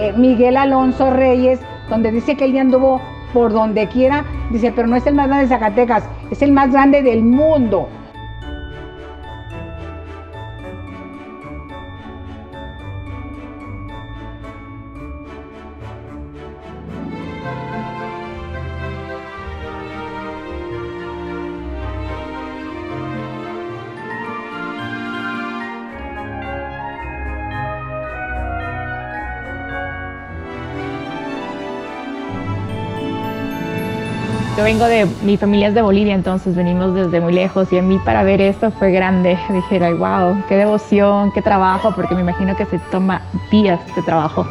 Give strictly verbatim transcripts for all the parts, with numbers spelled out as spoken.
eh, Miguel Alonso Reyes, donde dice que él ya anduvo por donde quiera, dice, pero no es el más grande de Zacatecas, es el más grande del mundo. Yo vengo de, mi familia es de Bolivia, entonces venimos desde muy lejos y a mí para ver esto fue grande. Dije, ay, wow, qué devoción, qué trabajo, porque me imagino que se toma días de trabajo,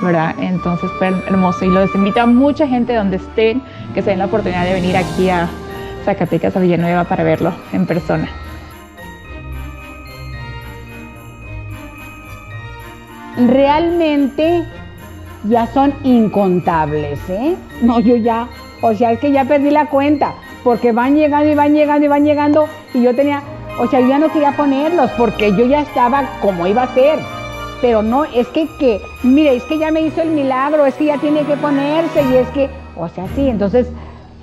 ¿verdad? Entonces fue hermoso y los invito a mucha gente donde estén, que se den la oportunidad de venir aquí a Zacatecas, a Villanueva, para verlo en persona. Realmente ya son incontables, ¿eh? No, yo ya... O sea, es que ya perdí la cuenta, porque van llegando y van llegando y van llegando, y yo tenía, o sea, yo ya no quería ponerlos, porque yo ya estaba como iba a ser. Pero no, es que, que, mire, es que ya me hizo el milagro, es que ya tiene que ponerse, y es que, o sea, sí, entonces,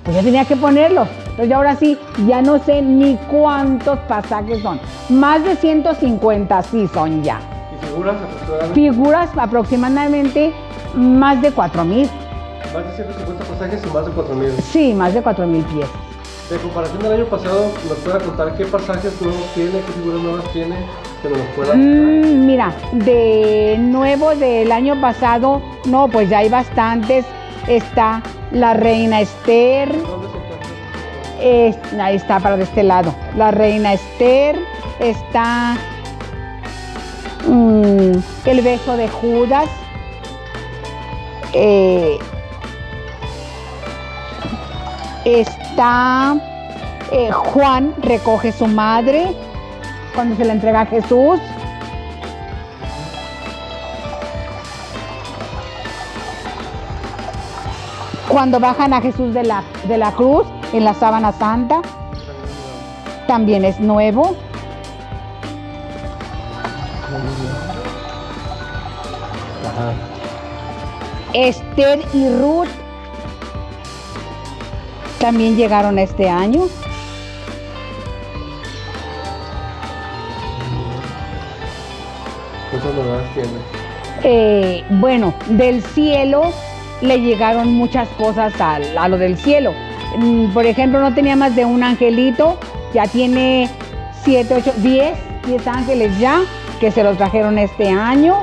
pues yo tenía que ponerlos. Entonces, ahora sí, ya no sé ni cuántos pasajes son. Más de ciento cincuenta sí son ya. ¿Y figuras aproximadamente? Figuras aproximadamente más de cuatro mil. Más de ciento cincuenta pasajes y más de cuatro mil. Sí, más de cuatro mil piezas. De comparación del año pasado, ¿nos puede contar qué pasajes nuevos tiene, qué figuras nuevas tiene? Que nos pueda mm, mira, de nuevo del año pasado, no, pues ya hay bastantes. Está la Reina Esther. ¿Dónde se encuentra? Es, ahí está, para de este lado. La Reina Esther, está mm, el beso de Judas. Eh... Está eh, Juan recoge su madre cuando se la entrega a Jesús. Cuando bajan a Jesús de la, de la cruz en la sábana santa. También es nuevo. Esther y Rut también llegaron este año. ¿Cuántas novedades tiene? Eh, bueno, del cielo le llegaron muchas cosas a, a lo del cielo. Por ejemplo, no tenía más de un angelito, ya tiene siete, ocho, diez, diez ángeles ya, que se los trajeron este año.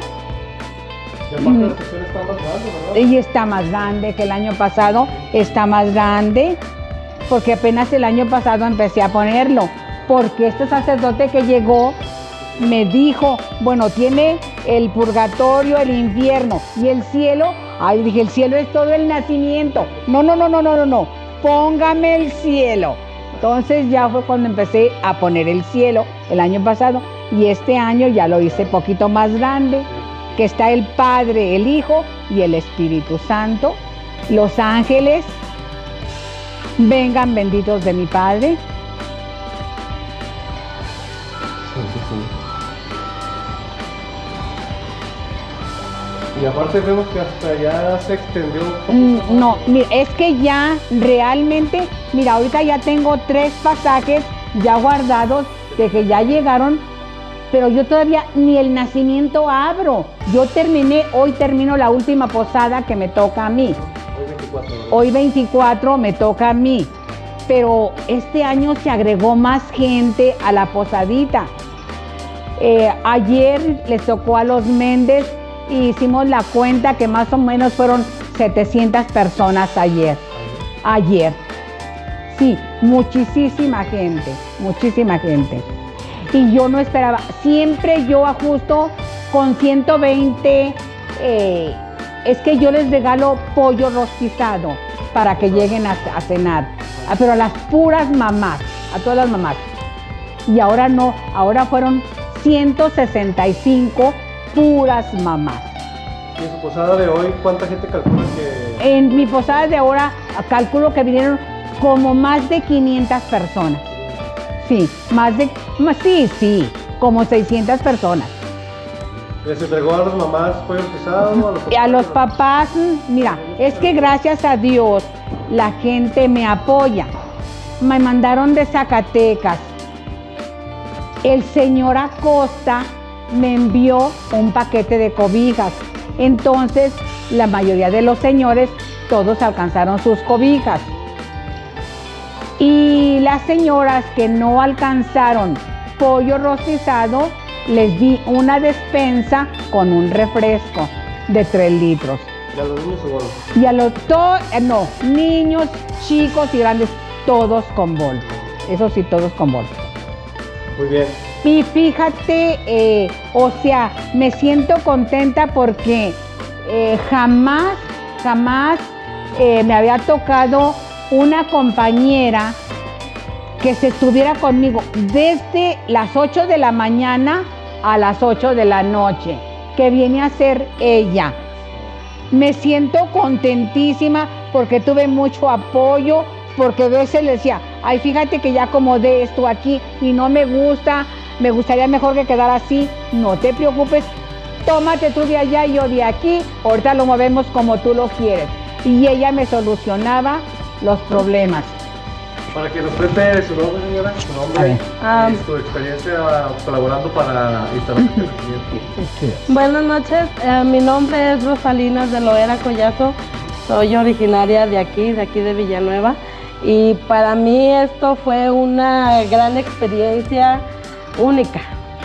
Y aparte la sección está más grande, ¿verdad? Y está más grande que el año pasado, está más grande, porque apenas el año pasado empecé a ponerlo, porque este sacerdote que llegó me dijo, bueno, tiene el purgatorio, el infierno y el cielo. Ay, dije, el cielo es todo el nacimiento. No, no, no, no, no, no, no, póngame el cielo. Entonces ya fue cuando empecé a poner el cielo el año pasado, y este año ya lo hice poquito más grande, que está el Padre, el Hijo y el Espíritu Santo, los ángeles, vengan benditos de mi Padre. Y aparte vemos que hasta allá se extendió un poco. No, mira, es que ya realmente, mira, ahorita ya tengo tres pasajes ya guardados de que ya llegaron, pero yo todavía ni el nacimiento abro. Yo terminé, hoy termino la última posada que me toca a mí. Hoy veinticuatro, ¿no? Hoy veinticuatro me toca a mí. Pero este año se agregó más gente a la posadita. Eh, ayer les tocó a los Méndez y hicimos la cuenta que más o menos fueron setecientas personas ayer. Ayer. Sí, muchísima gente, muchísima gente. Y yo no esperaba, siempre yo ajusto con ciento veinte, eh, es que yo les regalo pollo rostizado para que lleguen a, a cenar, a, pero a las puras mamás, a todas las mamás. Y ahora no, ahora fueron ciento sesenta y cinco puras mamás. ¿Y en su posada de hoy cuánta gente calcula que...? En mi posada de ahora calculo que vinieron como más de quinientas personas. Sí, más de, más, sí, sí, como seiscientas personas. ¿Les entregó a las mamás pollo guisado? A, a los papás, mira, es que gracias a Dios la gente me apoya. Me mandaron de Zacatecas. El señor Acosta me envió un paquete de cobijas. Entonces, la mayoría de los señores, todos alcanzaron sus cobijas. Y las señoras que no alcanzaron pollo rostizado, les di una despensa con un refresco de tres litros. ¿Y a los niños o bolos? Y a los todos, no, niños, chicos y grandes, todos con bol. Eso sí, todos con bol. Muy bien. Y fíjate, eh, o sea, me siento contenta porque eh, jamás, jamás eh, me había tocado una compañera que se estuviera conmigo desde las ocho de la mañana a las ocho de la noche, que viene a ser ella. Me siento contentísima porque tuve mucho apoyo, porque a veces le decía, ay, fíjate que ya acomodé esto aquí y no me gusta, me gustaría mejor que quedara así. No te preocupes, tómate tú de allá y yo de aquí, ahorita lo movemos como tú lo quieres. Y ella me solucionaba los problemas. Para que nos cuente su nombre, señora, su nombre y su experiencia colaborando para instalar el conocimiento. Buenas noches, eh, mi nombre es Rosalina de Loera Collazo, soy originaria de aquí, de aquí de Villanueva, y para mí esto fue una gran experiencia única,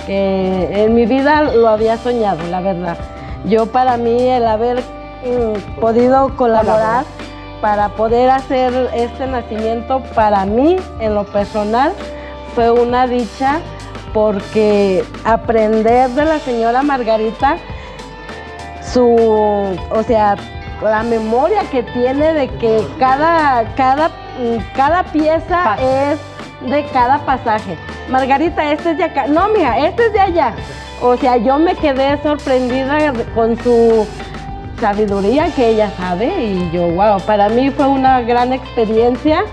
que en mi vida lo había soñado, la verdad. Yo para mí el haber eh, podido colaborar para poder hacer este nacimiento, para mí, en lo personal, fue una dicha, porque aprender de la señora Margarita, su, o sea, la memoria que tiene de que cada, cada, cada pieza es de cada pasaje. Margarita, este es de acá. No, mija, este es de allá. O sea, yo me quedé sorprendida con su sabiduría que ella sabe, y yo, wow, para mí fue una gran experiencia.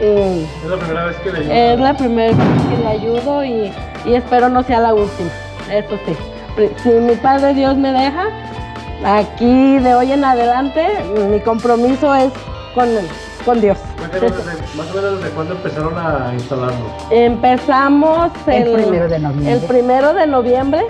Eh, es la primera vez que le ayudo. Es la primera vez que le ayudo y, y espero no sea la última, eso sí. Si mi Padre Dios me deja, aquí de hoy en adelante, mi compromiso es con, con Dios. Cuéntanos, más o menos, ¿de cuándo empezaron a instalarlo? Empezamos el, el, primero, de noviembre. el primero de noviembre.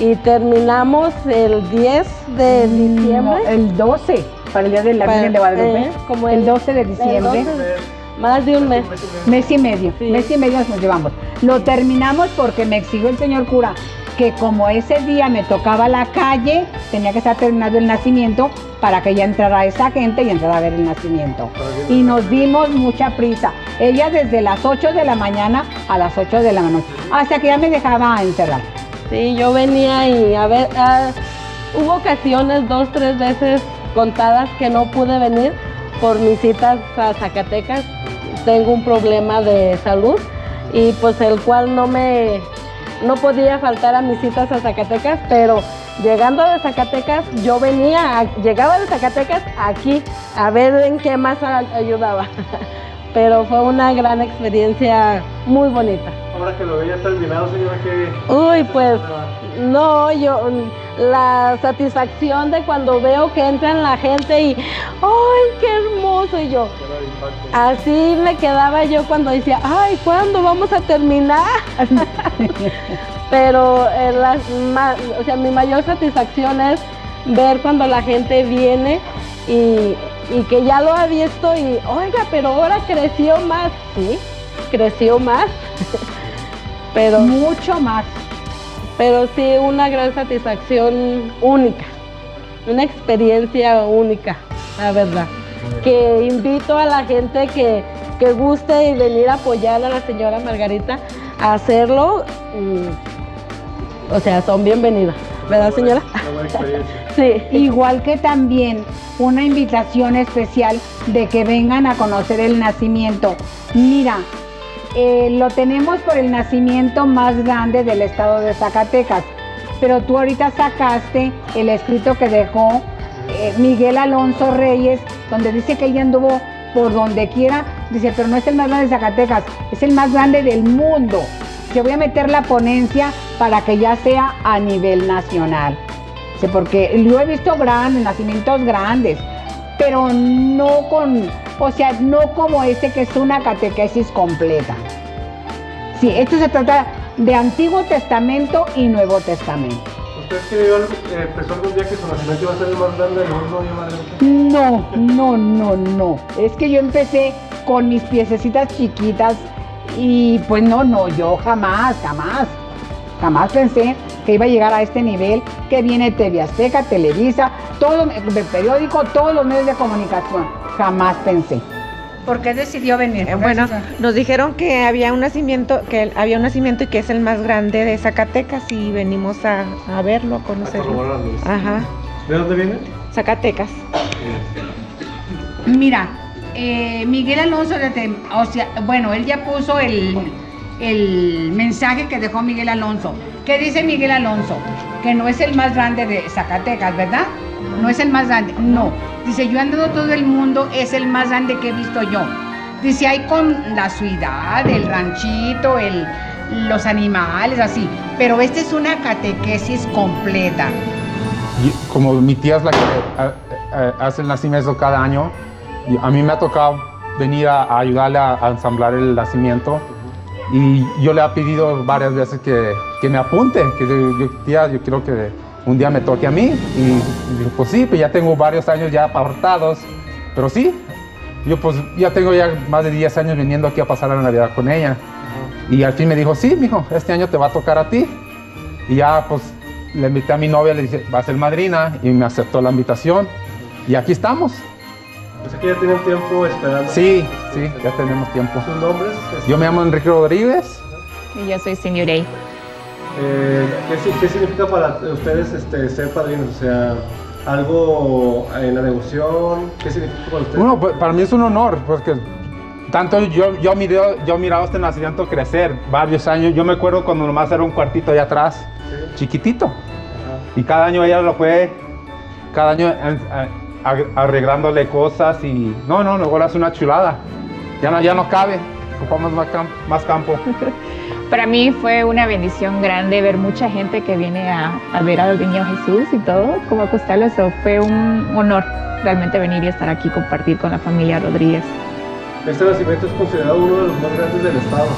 Y terminamos el diez de diciembre. No, el doce, para el Día de la Virgen de Guadalupe. Eh, como el, el doce de diciembre. El doce, más de un mes. Mes y medio. Sí. Mes y medio nos llevamos. Lo terminamos porque me exigió el señor cura que como ese día me tocaba la calle, tenía que estar terminado el nacimiento para que ya entrara esa gente y entrara a ver el nacimiento. Y nos dimos mucha prisa. Ella desde las ocho de la mañana a las ocho de la noche. Hasta que ya me dejaba encerrar. Sí, yo venía y a ver, ah, hubo ocasiones, dos, tres veces contadas que no pude venir por mis citas a Zacatecas. Tengo un problema de salud y pues el cual no me, no podía faltar a mis citas a Zacatecas, pero llegando de Zacatecas, yo venía, a, llegaba de Zacatecas aquí a ver en qué más ayudaba. Pero fue una gran experiencia muy bonita. Ahora que lo veías terminado, señora, que... Uy, pues, no, yo, la satisfacción de cuando veo que entran la gente y, ¡ay, qué hermoso! Y yo, así me quedaba yo cuando decía, ¡ay, ¿cuándo vamos a terminar? Pero, eh, las, o sea, mi mayor satisfacción es ver cuando la gente viene y, y que ya lo ha visto y, oiga, pero ahora creció más, ¿sí? Creció más, pero mucho más, pero sí una gran satisfacción única, una experiencia única, la verdad, que invito a la gente que, que guste y venir a apoyar a la señora Margarita a hacerlo, y, o sea, son bienvenidas, ¿verdad, señora? Una buena experiencia. Sí. Igual que también una invitación especial de que vengan a conocer el nacimiento. Mira, Eh, lo tenemos por el nacimiento más grande del estado de Zacatecas, pero tú ahorita sacaste el escrito que dejó eh, Miguel Alonso Reyes, donde dice que ella anduvo por donde quiera, dice, pero no es el más grande de Zacatecas, es el más grande del mundo. Yo voy a meter la ponencia para que ya sea a nivel nacional. Porque yo he visto grandes, nacimientos grandes, pero no con, o sea, no como este que es una catequesis completa. Sí, esto se trata de Antiguo Testamento y Nuevo Testamento. ¿Usted creyó que empezó algún día que su nacimiento iba a ser el más grande del mundo? No, no, no, no. Es que yo empecé con mis piececitas chiquitas y pues no, no, yo jamás, jamás, jamás pensé que iba a llegar a este nivel, que viene T V Azteca, Televisa, todo el periódico, todos los medios de comunicación. Jamás pensé. ¿Por qué decidió venir? Eh, bueno, nos dijeron que había un nacimiento, que había un nacimiento y que es el más grande de Zacatecas y venimos a, a verlo, a conocerlo. Ajá. ¿De dónde viene? Zacatecas. Mira, eh, Miguel Alonso, o sea, bueno, él ya puso el, el mensaje que dejó Miguel Alonso. ¿Qué dice Miguel Alonso? Que no es el más grande de Zacatecas, ¿verdad? No es el más grande, no. Dice, yo he andado todo el mundo, es el más grande que he visto yo. Dice, hay con la ciudad, el ranchito, el, los animales, así. Pero esta es una catequesis completa. Como mi tía es la que hace el nacimiento cada año, a mí me ha tocado venir a ayudarle a ensamblar el nacimiento. Y yo le he pedido varias veces que, que me apunte, que yo, yo, tía, yo quiero que un día me toque a mí. Y, y pues sí, pues ya tengo varios años ya apartados, pero sí, yo pues ya tengo ya más de diez años viniendo aquí a pasar la Navidad con ella. Y al fin me dijo, sí, mijo, este año te va a tocar a ti. Y ya pues le invité a mi novia, le dije, va a ser madrina, y me aceptó la invitación. Y aquí estamos. Pues aquí ya tienen tiempo esperando. Sí, sí, ya tenemos tiempo. ¿Sus nombres? Yo me llamo Enrique Rodríguez. Y yo soy Señor A. Eh, ¿qué, ¿Qué significa para ustedes este, ser padrinos? O sea, algo en la devoción, ¿qué significa para ustedes? Bueno, pues, para mí es un honor, porque tanto yo, yo, miré, yo miraba este nacimiento crecer varios años. Yo me acuerdo cuando nomás era un cuartito allá atrás, ¿sí? Chiquitito. Ajá. Y cada año ella lo fue, cada año... Eh, eh, arreglándole cosas y no, no, ahora es una chulada, ya no, ya no cabe, ocupamos más, camp más campo. Para mí fue una bendición grande ver mucha gente que viene a, a ver al niño Jesús y todo, como acostarlo, eso fue un honor realmente venir y estar aquí, compartir con la familia Rodríguez. Este nacimiento es considerado uno de los más grandes del estado.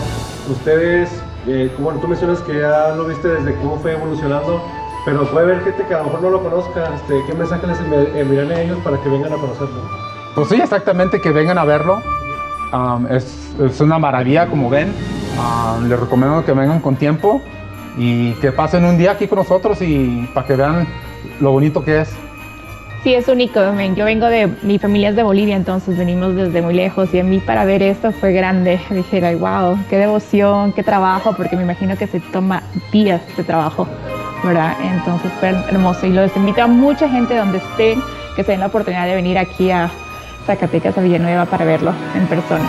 Ustedes, eh, bueno, tú mencionas que ya lo viste desde cómo fue evolucionando, pero puede haber gente que a lo mejor no lo conozca. Este, ¿qué mensaje les enviarán a ellos para que vengan a conocerlo? Pues sí, exactamente, que vengan a verlo. Um, es, es una maravilla, como ven. Um, les recomiendo que vengan con tiempo y que pasen un día aquí con nosotros y para que vean lo bonito que es. Sí, es único. Yo vengo de... Mi familia es de Bolivia, entonces venimos desde muy lejos. Y a mí para ver esto fue grande. Dije, ay, wow, qué devoción, qué trabajo, porque me imagino que se toma días de trabajo, ¿verdad? Entonces fue hermoso y los invito a mucha gente donde estén que se den la oportunidad de venir aquí a Zacatecas, a Villanueva, para verlo en persona.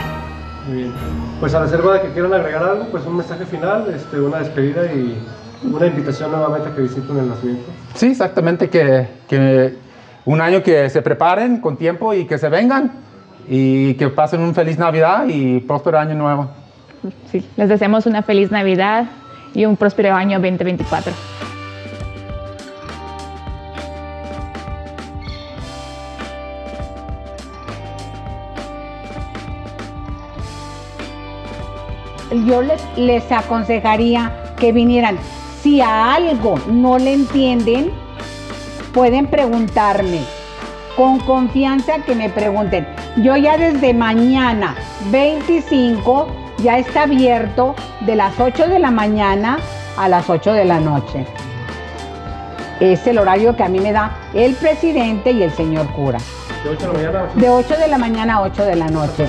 Muy bien, pues a reserva de que quieran agregar algo, pues un mensaje final, este, una despedida y una invitación nuevamente a que visiten el nacimiento. Sí, exactamente, que, que un año que se preparen con tiempo y que se vengan y que pasen un feliz Navidad y próspero año nuevo. Sí, les deseamos una feliz Navidad y un próspero año veinte veinticuatro. Yo les, les aconsejaría que vinieran. Si a algo no le entienden, pueden preguntarme. Con confianza que me pregunten. Yo ya desde mañana veinticinco ya está abierto de las ocho de la mañana a las ocho de la noche. Es el horario que a mí me da el presidente y el señor cura. ¿De ocho de la mañana? De ocho de la mañana a ocho de la noche.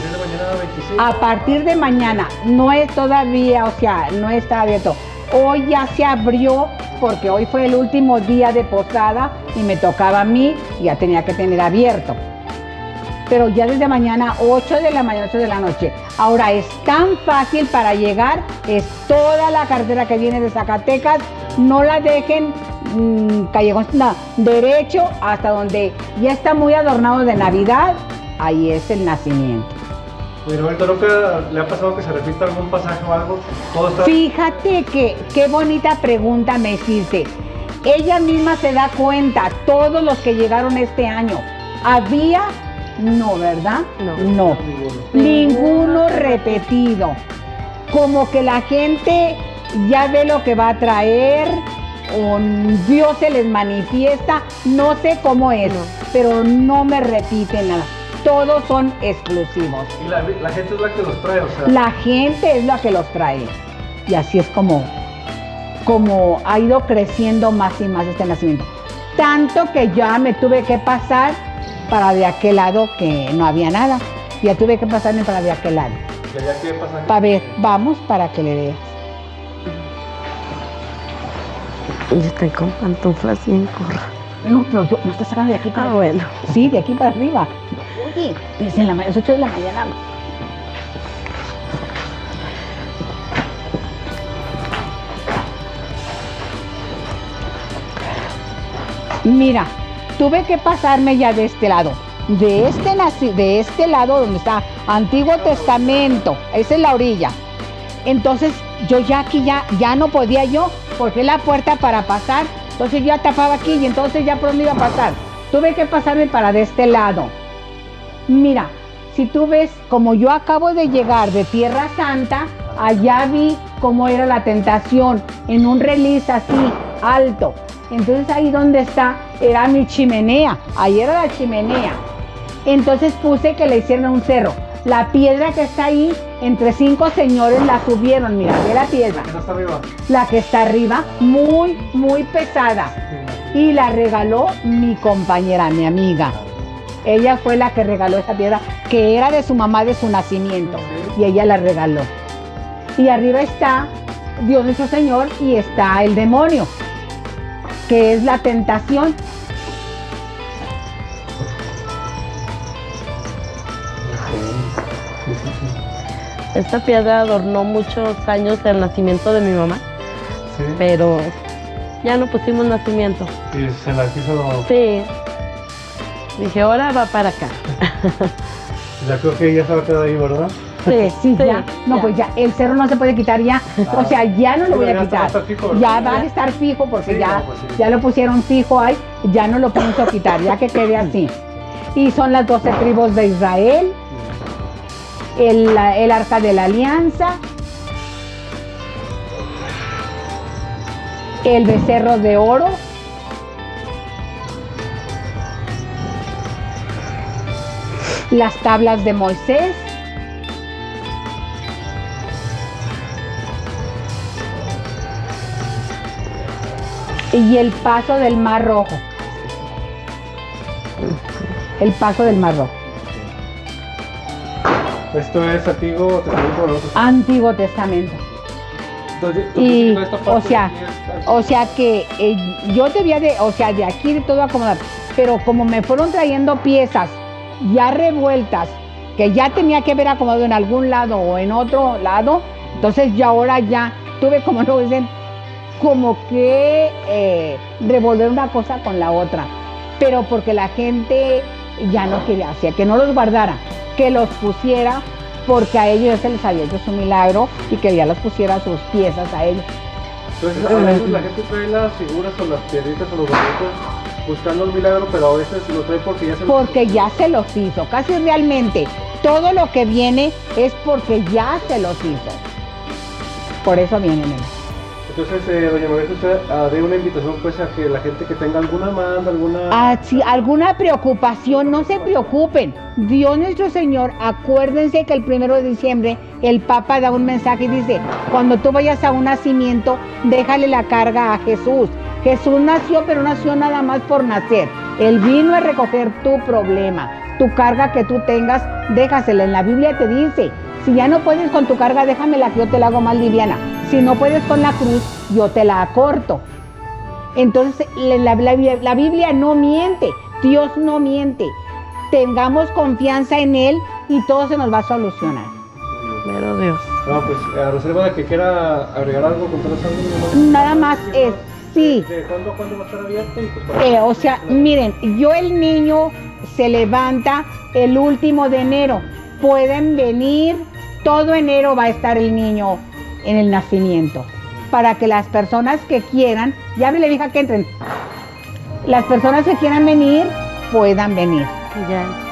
A partir de mañana, no es todavía, o sea, no está abierto. Hoy ya se abrió porque hoy fue el último día de posada y me tocaba a mí y ya tenía que tener abierto. Pero ya desde mañana, ocho de la mañana, ocho de la noche. Ahora es tan fácil para llegar, es toda la carretera que viene de Zacatecas, no la dejen mmm, callejón, no, derecho hasta donde ya está muy adornado de Navidad, ahí es el nacimiento. Pero ahorita nunca le ha pasado que se repita algún pasaje o algo. Todo está... Fíjate que qué bonita pregunta me hiciste. Ella misma se da cuenta, todos los que llegaron este año, había, no, ¿verdad? No. No. Ninguno. Ninguno repetido. Como que la gente ya ve lo que va a traer, o Dios se les manifiesta, no sé cómo es, no. Pero no me repiten nada. Todos son exclusivos. Y la, la gente es la que los trae, o sea. La gente es la que los trae. Y así es como... como ha ido creciendo más y más este nacimiento, tanto que ya me tuve que pasar para de aquel lado que no había nada, ya tuve que pasarme para de aquel lado. ¿Y allá qué pasa? Para ver, vamos para que le veas. Yo estoy con pantuflas y en corra. No, pero yo no estás sacando de aquí para ah, bueno. Sí, de aquí para arriba. Oye, desde la, las ocho de la mañana. Mira, tuve que pasarme ya de este lado, de este, de este lado donde está Antiguo Testamento, esa es la orilla. Entonces yo ya aquí ya, ya no podía yo, porque es la puerta para pasar, entonces yo tapaba aquí y entonces ya por dónde iba a pasar. Tuve que pasarme para de este lado. Mira, si tú ves, como yo acabo de llegar de Tierra Santa, allá vi cómo era la tentación, en un reliz así, alto. Entonces ahí donde está, era mi chimenea, ahí era la chimenea. Entonces puse que le hicieron un cerro. La piedra que está ahí, entre cinco señores la subieron, mira, ve la piedra. La que está arriba. La que está arriba, muy, muy pesada. Y la regaló mi compañera, mi amiga. Ella fue la que regaló esa piedra, que era de su mamá de su nacimiento. Y ella la regaló. Y arriba está Dios nuestro Señor y está el demonio, que es la tentación. Esta piedra adornó muchos años el nacimiento de mi mamá, ¿sí? Pero ya no pusimos nacimiento. ¿Y se la quiso? Sí. Dije, ahora va para acá. Ya creo que ya se va a quedar ahí, ¿verdad? Sí, sí, sí, ya. No, ya. Pues ya, el cerro no se puede quitar ya. Ah, o sea, ya no lo voy a quitar. Fijo, ya va a estar fijo porque sí, ya, no, pues sí. Ya lo pusieron fijo ahí, ya no lo pienso quitar, ya que quede así. Y son las doce tribus de Israel, el, el Arca de la Alianza, el becerro de oro, las tablas de Moisés, y el paso del Mar Rojo. El paso del Mar Rojo. Esto es Antiguo Testamento. Antiguo Testamento. Entonces, y, o sea, o sea que eh, yo te voy a de, o sea, de aquí de todo acomodar, pero como me fueron trayendo piezas ya revueltas, que ya tenía que haber acomodado en algún lado o en otro lado, entonces yo ahora ya tuve, como no dicen, como que eh, revolver una cosa con la otra, pero porque la gente ya no quería, hacía que no los guardara, que los pusiera, porque a ellos ya se les había hecho su milagro y que ya los pusiera sus piezas a ellos. Entonces a veces la gente trae las figuras o las piedritas o los bonitos buscando el milagro, pero a veces lo trae porque ya se los hizo. Porque ya se los hizo, casi realmente todo lo que viene es porque ya se los hizo, por eso vienen ellos. Entonces, eh, doña Margarita, usted ah, dé una invitación pues a que la gente que tenga alguna demanda, alguna... Ah, sí, alguna preocupación, no se preocupen. Dios nuestro Señor, acuérdense que el primero de diciembre el Papa da un mensaje y dice, cuando tú vayas a un nacimiento, déjale la carga a Jesús. Jesús nació, pero nació nada más por nacer. Él vino a recoger tu problema, tu carga que tú tengas, déjasela. En la Biblia te dice, si ya no puedes con tu carga, déjamela que yo te la hago más liviana. Si no puedes con la cruz, yo te la acorto. Entonces, la, la, la Biblia no miente, Dios no miente. Tengamos confianza en Él y todo se nos va a solucionar. Pero Dios. No, pues, a reserva de que quiera agregar algo, contar algo. Nada más es, sí. ¿De cuándo, cuándo va a estar abierto? Y pues para eh, o sea, miren, yo el niño se levanta el último de enero. pueden venir. Todo enero va a estar el niño en el nacimiento, para que las personas que quieran, ya me le dije que entren, las personas que quieran venir, puedan venir. Ya.